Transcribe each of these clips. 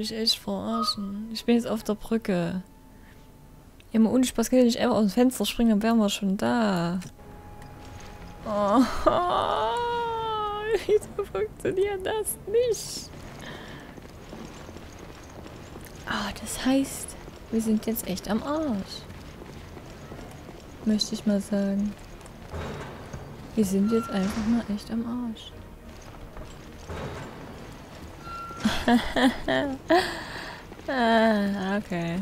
mich echt verarschen. Ich bin jetzt auf der Brücke. Immer ohne Spaß, kann ich nicht einfach aus dem Fenster springen, dann wären wir schon da. Oh, wieso funktioniert das nicht? Ah, das heißt, wir sind jetzt echt am Arsch. Möchte ich mal sagen. Wir sind jetzt einfach mal echt am Arsch. Ah, okay.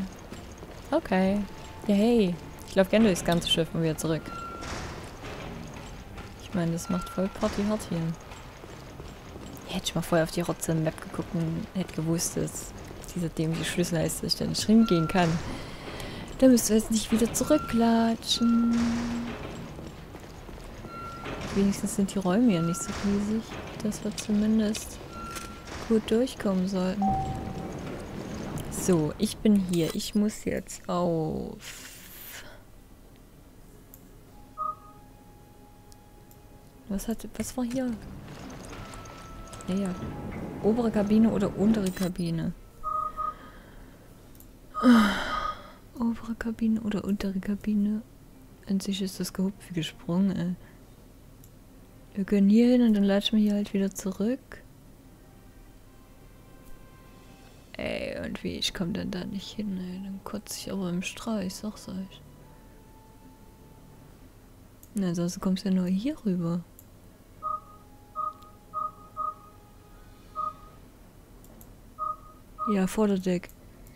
Okay. Ja, hey. Ich laufe gerne durchs ganze Schiff und wieder zurück. Ich meine, das macht voll Party hart hier. Ich hätte schon mal vorher auf die Rotze Map geguckt und hätte gewusst, dass dieser dämliche Schlüssel heißt, dass ich da nicht hingehen kann. Da müsst ihr jetzt nicht wieder zurücklatschen. Wenigstens sind die Räume ja nicht so riesig, dass wir zumindest gut durchkommen sollten. So, ich bin hier. Ich muss jetzt auf... Was war hier? Ja. Obere Kabine oder untere Kabine? Obere Kabine oder untere Kabine? An sich ist das gehupft wie gesprungen, ey. Wir gehen hier hin und dann latschen wir hier halt wieder zurück. Ey, und wie, ich komme dann da nicht hin, ey. Dann kotze ich aber im Strahl, ich sag's euch. Na, sonst kommst du ja nur hier rüber. Ja, Vorderdeck.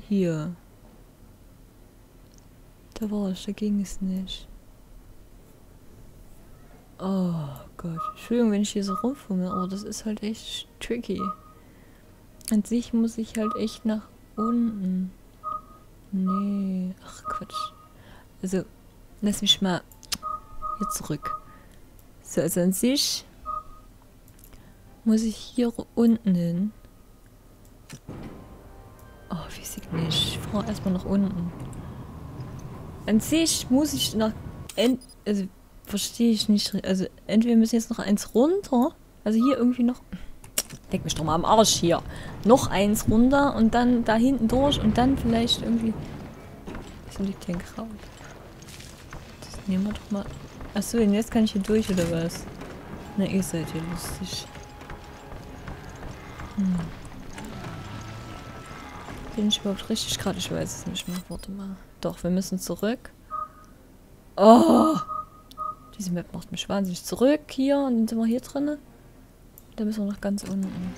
Hier. Da war ich, da ging es nicht. Oh Gott. Entschuldigung, wenn ich hier so rumfunge, aber das ist halt echt tricky. An sich muss ich halt echt nach unten. Nee. Ach Quatsch. Also, lass mich mal hier zurück. So, also an sich muss ich hier unten hin. Oh, weiß ich nicht. Ich fahre erstmal nach unten. An sich muss ich nach... Also, verstehe ich nicht. Also, entweder müssen jetzt noch eins runter. Also hier irgendwie noch... Leck mich doch mal am Arsch hier. Noch eins runter und dann da hinten durch und dann vielleicht irgendwie... Wieso liegt hier ein Kraut? Das nehmen wir doch mal... Achso, und jetzt kann ich hier durch, oder was? Na, ihr seid ja lustig. Hm. Bin ich überhaupt richtig gerade? Ich weiß es nicht mehr. Warte mal. Doch, wir müssen zurück. Oh! Diese Map macht mich wahnsinnig. Zurück hier und dann sind wir hier drin. Da müssen wir noch ganz unten.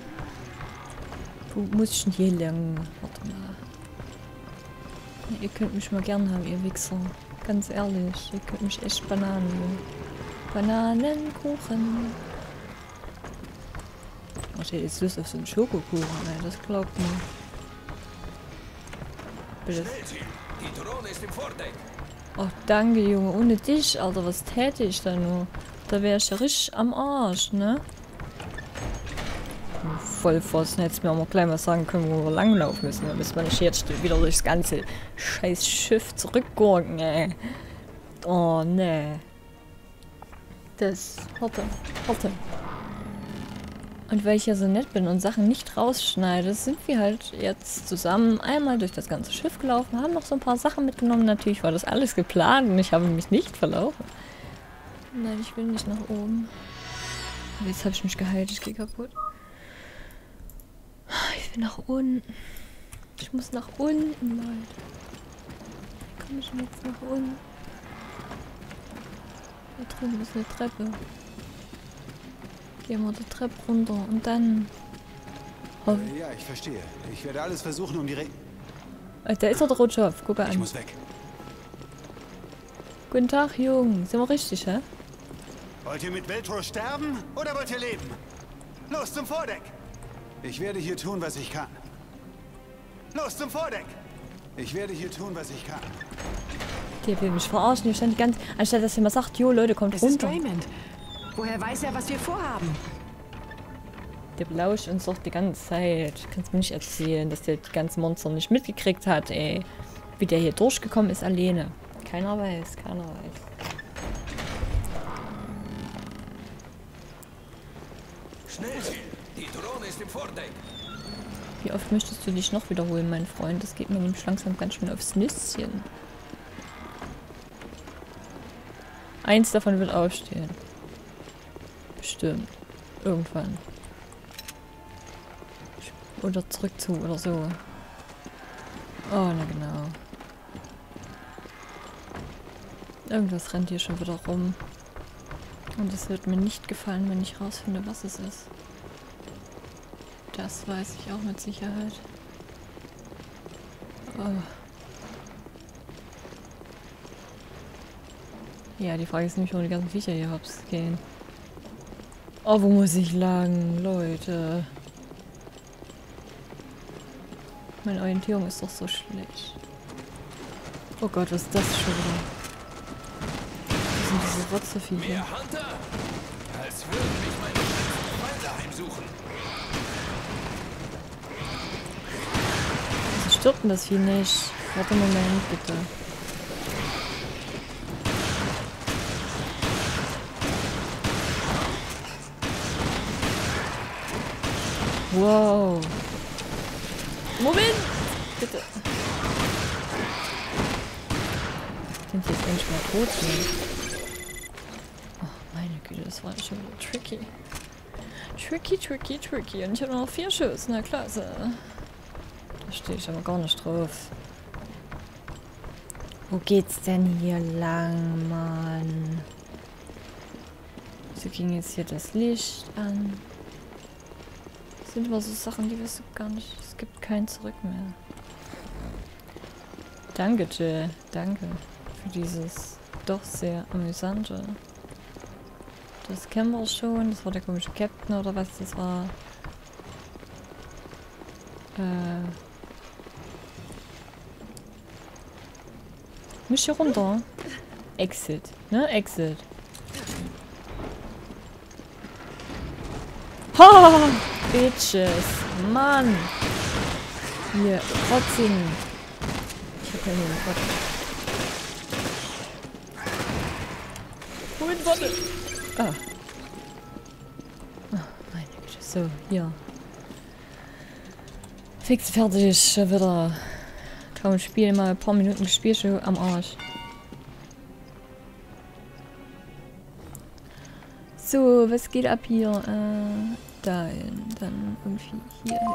Wo muss ich denn hier lang? Warte mal. Ja, ihr könnt mich mal gern haben, ihr Wichser. Ganz ehrlich. Ihr könnt mich echt Bananen nehmen. Bananenkuchen. Oh, ich hätte jetzt Lust auf so einen Schokokuchen, ey. Das glaubt man. Bitte. Die Drohne ist im Vordeck. Ach, danke, Junge. Ohne dich, Alter. Was täte ich da nur? Da wäre ich ja richtig am Arsch, ne? Vollpfosten. Hättest du mir auch mal gleich was sagen können, wo wir langlaufen müssen. Da müssen wir nicht jetzt wieder durchs ganze scheiß Schiff zurückgurken, ey. Oh, ne. Das... Warte. Warte. Und weil ich ja so nett bin und Sachen nicht rausschneide, sind wir halt jetzt zusammen einmal durch das ganze Schiff gelaufen, haben noch so ein paar Sachen mitgenommen. Natürlich war das alles geplant und ich habe mich nicht verlaufen. Nein, ich will nicht nach oben. Aber jetzt habe ich mich geheilt, ich gehe kaputt. Ich will nach unten. Ich muss nach unten, Leute. Wie komme ich denn jetzt nach unten? Da drüben ist eine Treppe. Gehen wir die Treppe runter und dann... Oh. Ja, ich verstehe. Ich werde alles versuchen, um die Re... Da ist doch der Rotschopf. Guck an. Ich muss weg. Guten Tag, Jungen. Sind wir richtig, hä? Wollt ihr mit Veltro sterben oder wollt ihr leben? Los zum Vordeck! Ich werde hier tun, was ich kann. Los zum Vordeck! Ich werde hier tun, was ich kann. Der will mich verarschen. Hier stand die ganze... Anstatt dass jemand sagt, jo, Leute, kommt runter. Woher weiß er, was wir vorhaben? Der belauscht uns doch die ganze Zeit. Kannst mir nicht erzählen, dass der die ganzen Monster nicht mitgekriegt hat, ey. Wie der hier durchgekommen ist, alleine. Keiner weiß, keiner weiß. Schnell, die Drohne ist im Vordeck. Wie oft möchtest du dich noch wiederholen, mein Freund? Das geht mir nämlich langsam ganz schön aufs Nüsschen. Eins davon wird aufstehen. Bestimmt. Irgendwann. Oder zurück zu oder so. Oh, na genau. Irgendwas rennt hier schon wieder rum. Und es wird mir nicht gefallen, wenn ich rausfinde, was es ist. Das weiß ich auch mit Sicherheit. Oh. Ja, die Frage ist nämlich, wo die ganzen Viecher hier hops gehen. Oh, wo muss ich lang, Leute? Meine Orientierung ist doch so schlecht. Oh Gott, was ist das schon wieder? Diese Rotzeviecher. Mehr Hunter? Als würden mich meine Feinde heimsuchen. Wieso stirbt denn das Vieh nicht? Warte mal hin, bitte. Wow. Moment! Bitte. Sind die jetzt endlich mal tot? Sind? Das war schon wieder tricky. Tricky, tricky, tricky. Und ich habe noch 4 Schüsse. Na klasse. Da stehe ich aber gar nicht drauf. Wo geht's denn hier lang, Mann? Wieso ging jetzt hier das Licht an? Das sind immer so Sachen, die wirst du gar nicht. Es gibt kein Zurück mehr. Danke, Jill. Danke für dieses doch sehr amüsante. Das kennen wir schon. Das war der komische Captain oder was das war. Misch hier runter. Exit. Ne? Exit. Ha! Bitches. Mann. Hier. Rotzing. Ich hab ja nur einen Rotzing. Holen Sonne. Ah. Oh, meine Güte. So, hier. Fix fertig, schon wieder. Kaum Spiel, mal ein paar Minuten gespielt, schon am Arsch. So, was geht ab hier? Dahin. Dann irgendwie hier hin.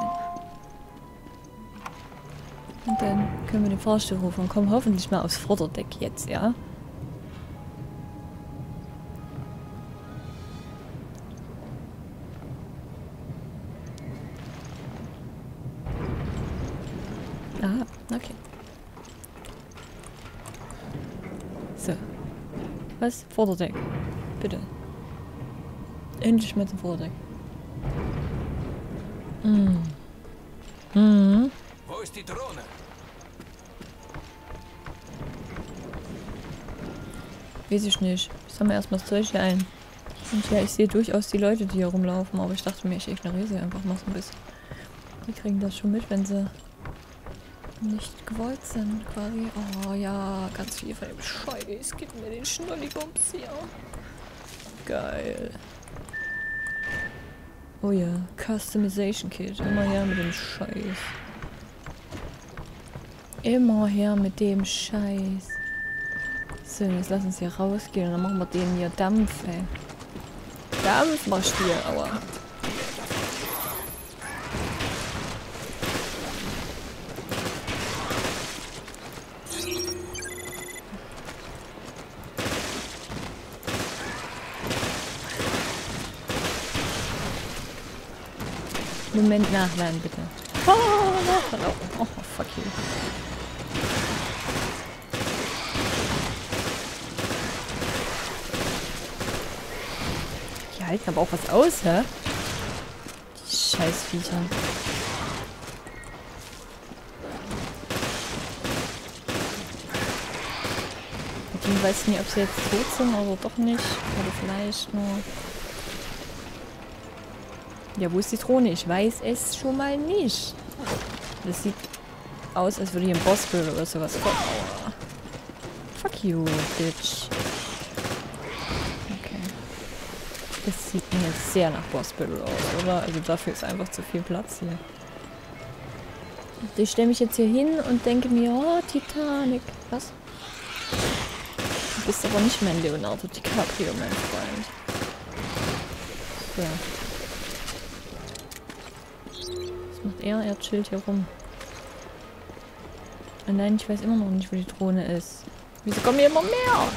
Und dann können wir den Fahrstuhl rufen und kommen hoffentlich mal aufs Vorderdeck jetzt, ja? Aha, okay. So. Was? Vorderdeck. Bitte. Endlich mal zum Vorderdeck. Mhm. Mhm. Wo ist die Drohne? Weiß ich nicht. Jetzt haben wir erstmal das Zeug hier ein. Und ja, ich sehe durchaus die Leute, die hier rumlaufen, aber ich dachte mir, ich ignoriere sie einfach mal so ein bisschen. Die kriegen das schon mit, wenn sie nicht gewollt sind, quasi. Oh ja, ganz viel von dem Scheiß. Gib mir den Schnullibums hier. Geil. Oh ja, Customization Kit. Immer her mit dem Scheiß. Immer her mit dem Scheiß. So, jetzt lass uns hier rausgehen und dann machen wir denen hier Dampf, ey. Dampf machst du hier, aua. Moment nachladen, bitte. Oh, oh, fuck you. Die halten aber auch was aus, hä? Die scheiß Viecher. Ich weiß nicht, ob sie jetzt tot sind oder doch nicht. Oder vielleicht nur. Ja, wo ist die Drohne? Ich weiß es schon mal nicht. Das sieht aus, als würde hier ein Bossbild oder sowas kommen. Fuck you, bitch. Okay. Das sieht mir jetzt sehr nach Bossbild aus, oder? Also dafür ist einfach zu viel Platz hier. Also ich stelle mich jetzt hier hin und denke mir, oh, Titanic. Was? Du bist aber nicht mein Leonardo DiCaprio, mein Freund. So. Was macht er? Er chillt hier rum. Oh nein, ich weiß immer noch nicht, wo die Drohne ist. Wieso kommen hier immer mehr?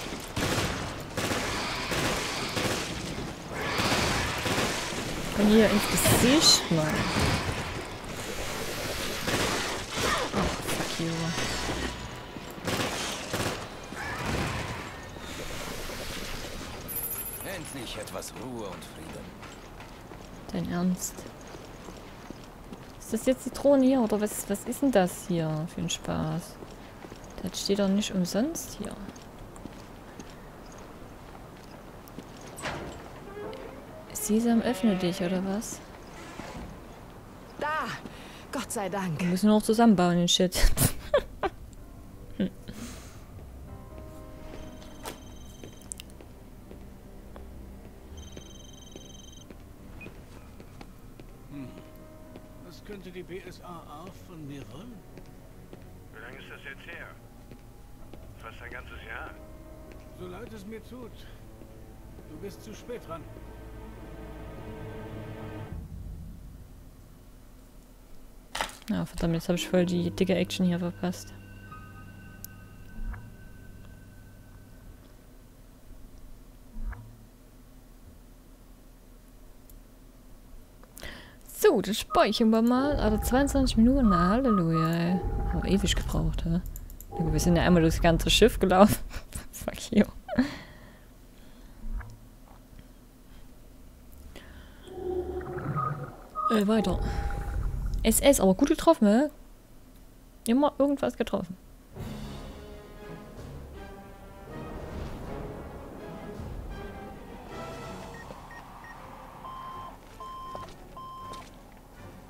Komm hier ins Gesicht, Mann. Oh, fuck you. Endlich etwas Ruhe und Frieden. Dein Ernst? Ist das jetzt die Drohne hier oder was ist denn das hier für ein Spaß? Das steht doch nicht umsonst hier. Sesam, öffne dich, oder was? Da! Gott sei Dank! Wir müssen noch zusammenbauen, den Shit. Was könnte die BSAA von mir wollen? Wie lange ist das jetzt her? Fast ein ganzes Jahr. So leid es mir tut. Du bist zu spät dran. Ja, verdammt, jetzt habe ich voll die dicke Action hier verpasst. So, das speichern wir mal. Also 22 Minuten, na halleluja, ey. Haben wir ewig gebraucht, hä? Wir sind ja einmal durchs ganze Schiff gelaufen. Fuck you. Weiter. SS, aber gut getroffen, hä? Immer irgendwas getroffen.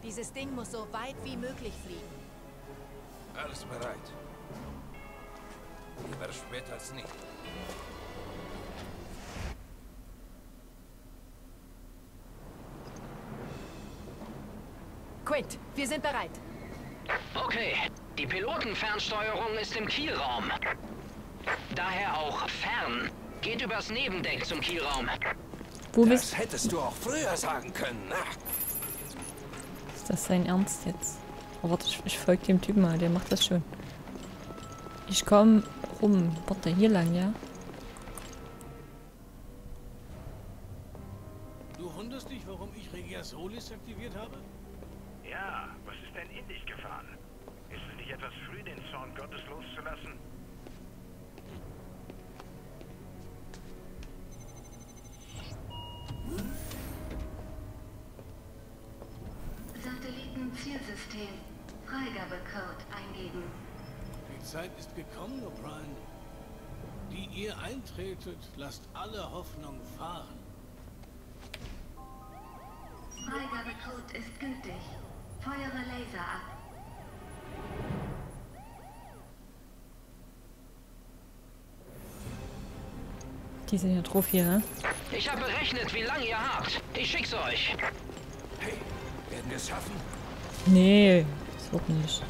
Dieses Ding muss so weit wie möglich fliegen. Alles bereit. Lieber spät als nicht. Quint, wir sind bereit. Okay, die Pilotenfernsteuerung ist im Kielraum. Daher auch fern. Geht übers Nebendeck zum Kielraum. Wo bist du? Das hättest du auch früher sagen können. Ist das sein Ernst jetzt? Oh, warte, ich folge dem Typen mal, der macht das schon. Ich komme rum. Warte, hier lang, ja? Du wunderst dich, warum ich Regia Solis aktiviert habe? Ja, was ist denn in dich gefahren? Ist es nicht etwas früh, den Zorn Gottes loszulassen? Satellitenzielsystem. Freigabecode eingeben. Die Zeit ist gekommen, O'Brien. Die ihr eintretet, lasst alle Hoffnung fahren. Freigabecode ist gültig. Feuere Laser ab. Die sind ja drauf hier, ne? Ich habe berechnet, wie lange ihr habt. Ich schick's euch. Hey, werden wir es schaffen? Nee, das wird nicht.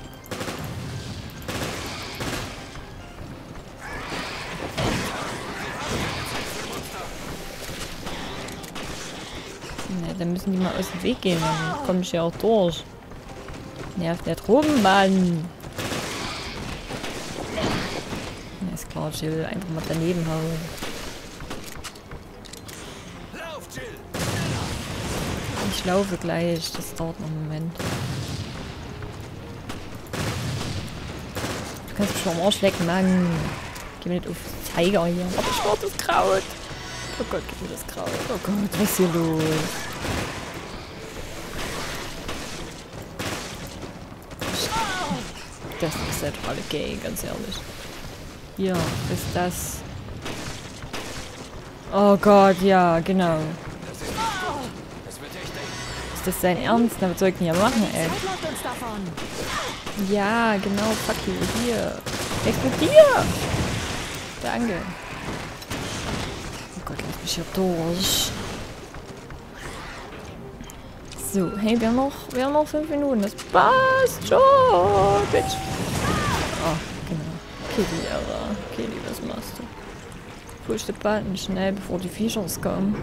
Na, dann müssen die mal aus dem Weg gehen, dann komme ich ja auch durch. Nervt der Tropenmann. Ja, ist klar, Jill. Einfach mal daneben hauen. Ich laufe gleich. Das dauert noch einen Moment. Du kannst mich schon am Arsch lecken, Mann. Geh mir nicht auf den Zeiger hier. Oh, ich brauch das Kraut. Oh Gott, gib mir das Kraut. Oh Gott, was ist hier los? Das ist ja total gay, ganz ehrlich. Ja, ist das. Oh Gott, ja, genau. Ist das sein Ernst? Na, was soll ich denn hier machen, ey? Ja, genau, fuck you, hier. Explodier! Danke. Oh Gott, lass mich hier durch. So, hey, wir haben noch 5 Minuten. Das passt schon, bitch. Oh, genau. Kitty, aber. Kitty, was machst du? Push the button schnell, bevor die Features kommen.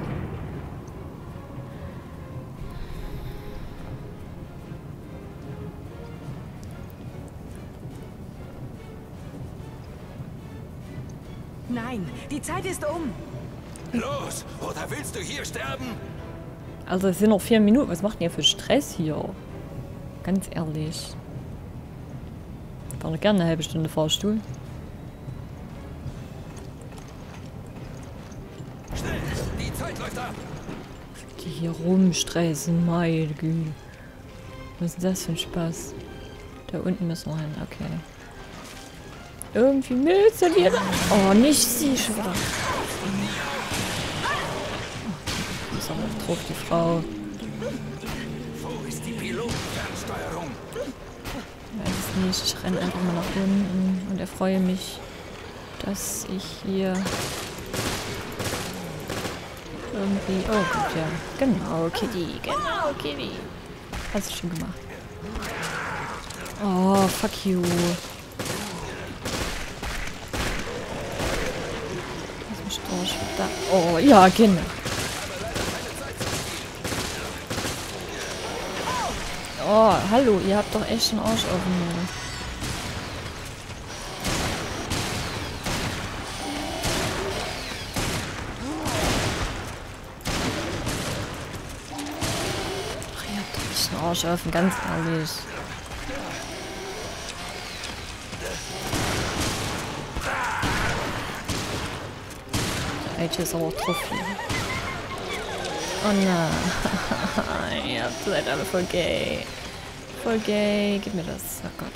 Nein, die Zeit ist um. Los, oder willst du hier sterben? Also es sind noch 4 Minuten. Was macht denn ihr für Stress hier? Ganz ehrlich. Ich war noch gerne eine halbe Stunde Fahrstuhl. Schnell, die Zeit läuft ab. Die hier rumstressen, meine Güte. Was ist das für ein Spaß? Da unten müssen wir hin, okay. Irgendwie müssen wir da... Oh, nicht sie schon wieder. Drauf, die Frau. Wo ist die Pilotenfernsteuerung? Weiß nicht, ich renne einfach mal nach unten und erfreue mich, dass ich hier irgendwie... Oh gut, ja. Genau, Kitty. Genau, Kitty. Hast du schon gemacht. Oh, fuck you. Lass mich durch. Da. Oh, ja, genau. Oh, hallo, ihr habt doch echt einen Arsch offen. Ach, ihr habt doch echt einen Arsch offen, ganz ehrlich. Der Eich ist auch drauf hier. Oh nein, ihr seid alle voll gay. Voll gay, gib mir das. Oh Gott.